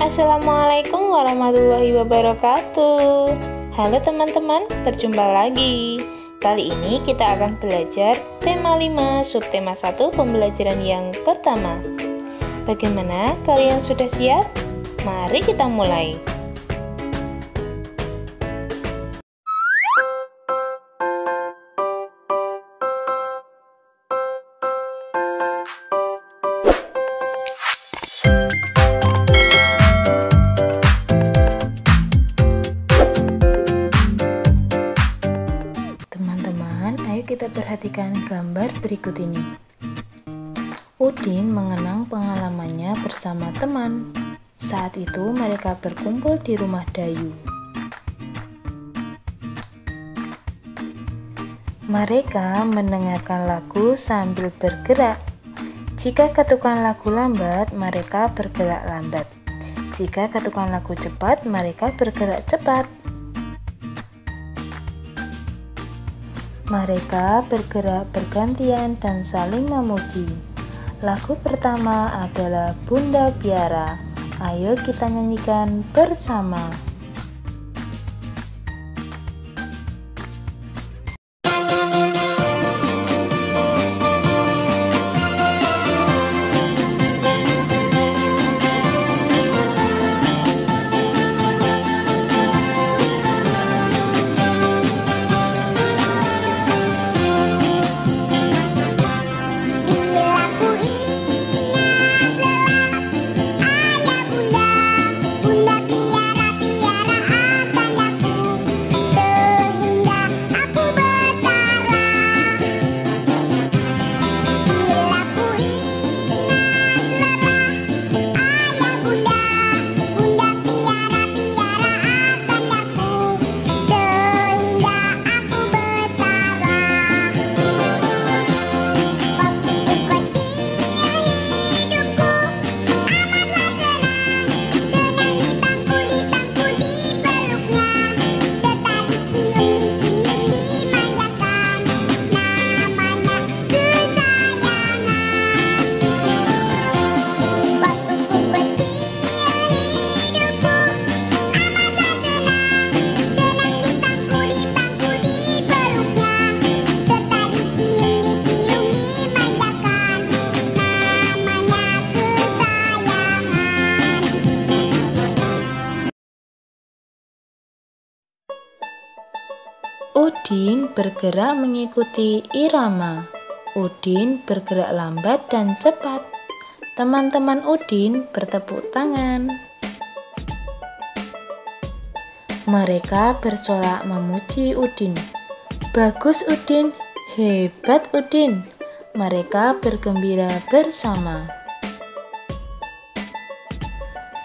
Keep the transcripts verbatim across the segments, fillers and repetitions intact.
Assalamualaikum warahmatullahi wabarakatuh. Halo teman-teman, berjumpa lagi. Kali ini kita akan belajar tema lima, subtema satu, pembelajaran yang pertama. Bagaimana, kalian sudah siap? Mari kita mulai. Perhatikan gambar berikut ini. Udin mengenang pengalamannya bersama teman. Saat itu mereka berkumpul di rumah Dayu. Mereka mendengarkan lagu sambil bergerak. Jika ketukan lagu lambat, mereka bergerak lambat. Jika ketukan lagu cepat, mereka bergerak cepat. Mereka bergerak bergantian dan saling memuji. Lagu pertama adalah Bunda Piara. Ayo kita nyanyikan bersama. Udin bergerak mengikuti irama. Udin bergerak lambat dan cepat. Teman-teman Udin bertepuk tangan. Mereka bersorak memuji Udin. Bagus Udin, hebat Udin. Mereka bergembira bersama.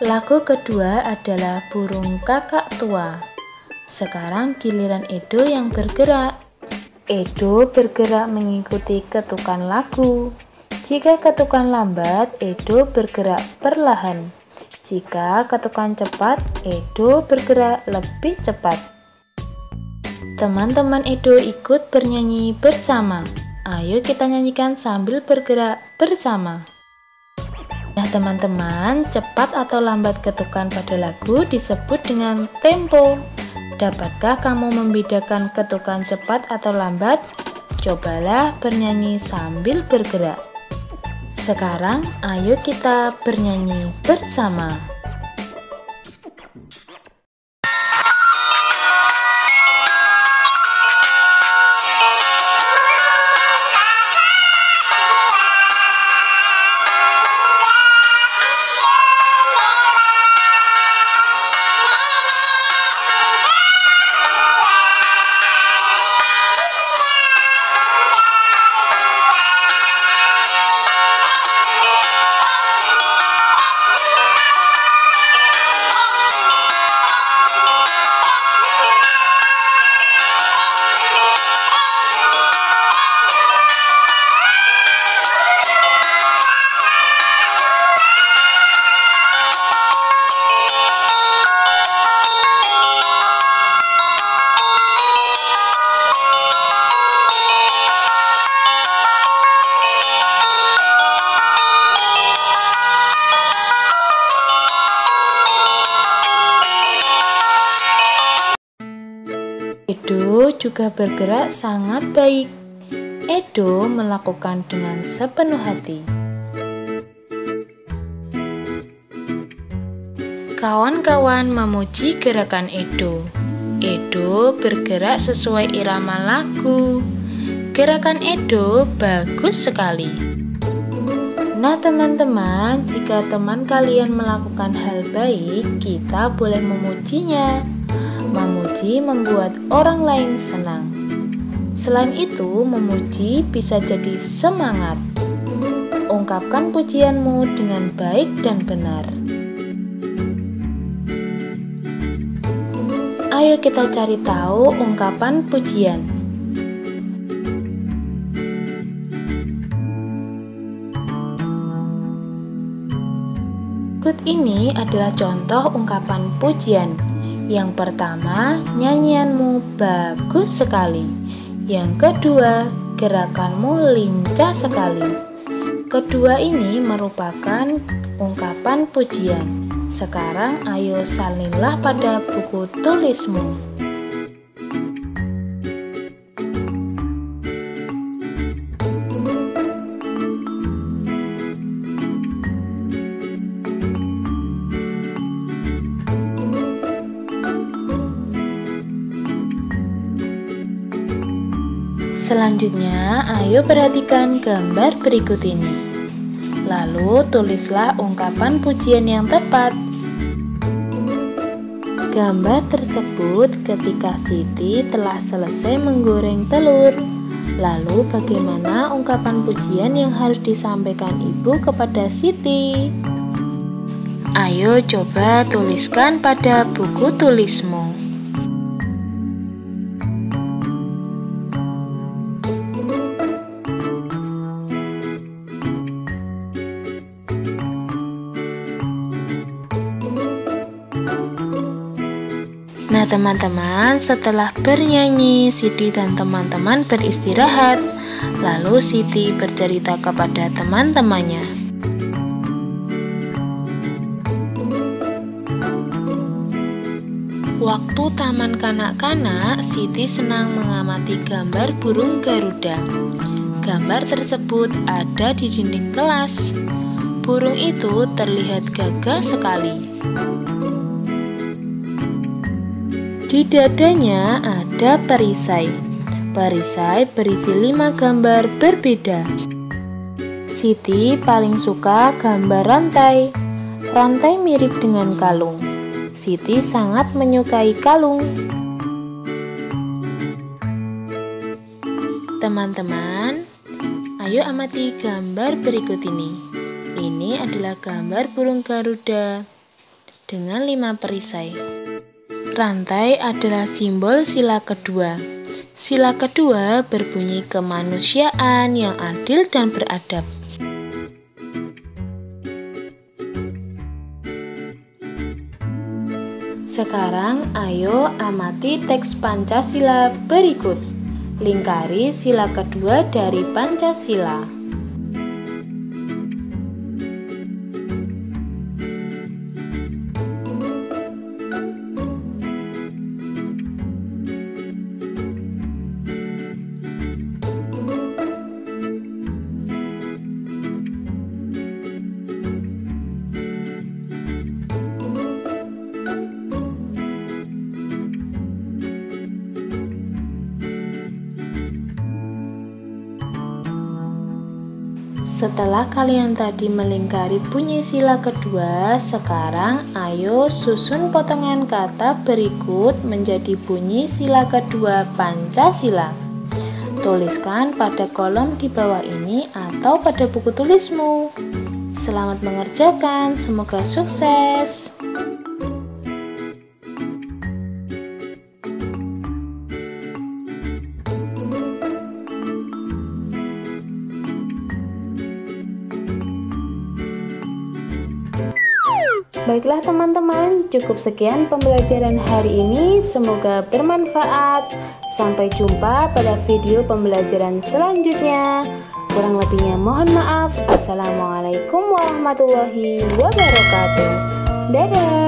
Lagu kedua adalah Burung Kakak Tua. Sekarang giliran Edo yang bergerak. Edo bergerak mengikuti ketukan lagu. Jika ketukan lambat, Edo bergerak perlahan. Jika ketukan cepat, Edo bergerak lebih cepat. Teman-teman Edo ikut bernyanyi bersama. Ayo kita nyanyikan sambil bergerak bersama. Nah teman-teman, cepat atau lambat ketukan pada lagu disebut dengan tempo. Dapatkah kamu membedakan ketukan cepat atau lambat? Cobalah bernyanyi sambil bergerak. Sekarang, ayo kita bernyanyi bersama. Edo juga bergerak sangat baik. Edo melakukan dengan sepenuh hati. Kawan-kawan memuji gerakan Edo. Edo bergerak sesuai irama lagu. Gerakan Edo bagus sekali. Nah teman-teman, jika teman kalian melakukan hal baik, kita boleh memujinya. Memuji membuat orang lain senang. Selain itu, memuji bisa jadi semangat. Ungkapkan pujianmu dengan baik dan benar. Ayo kita cari tahu ungkapan pujian. Berikut ini adalah contoh ungkapan pujian. Yang pertama, nyanyianmu bagus sekali. Yang kedua, gerakanmu lincah sekali. Kedua ini merupakan ungkapan pujian. Sekarang ayo salinlah pada buku tulismu. Selanjutnya, ayo perhatikan gambar berikut ini. Lalu tulislah ungkapan pujian yang tepat. Gambar tersebut ketika Siti telah selesai menggoreng telur. Lalu bagaimana ungkapan pujian yang harus disampaikan ibu kepada Siti? Ayo coba tuliskan pada buku tulismu. Nah teman-teman, setelah bernyanyi, Siti dan teman-teman beristirahat. Lalu Siti bercerita kepada teman-temannya. Waktu taman kanak-kanak, Siti senang mengamati gambar burung Garuda. Gambar tersebut ada di dinding kelas. Burung itu terlihat gagah sekali. Di dadanya ada perisai. Perisai berisi lima gambar berbeda. Siti paling suka gambar rantai. Rantai mirip dengan kalung. Siti sangat menyukai kalung. Teman-teman, ayo amati gambar berikut ini. Ini adalah gambar burung Garuda dengan lima perisai. Rantai adalah simbol sila kedua. Sila kedua berbunyi kemanusiaan yang adil dan beradab. Sekarang ayo amati teks Pancasila berikut. Lingkari sila kedua dari Pancasila. Setelah kalian tadi melingkari bunyi sila kedua, sekarang ayo susun potongan kata berikut menjadi bunyi sila kedua Pancasila. Tuliskan pada kolom di bawah ini atau pada buku tulismu. Selamat mengerjakan, semoga sukses. Baiklah teman-teman, cukup sekian pembelajaran hari ini, semoga bermanfaat. Sampai jumpa pada video pembelajaran selanjutnya. Kurang lebihnya mohon maaf. Assalamualaikum warahmatullahi wabarakatuh. Dadah.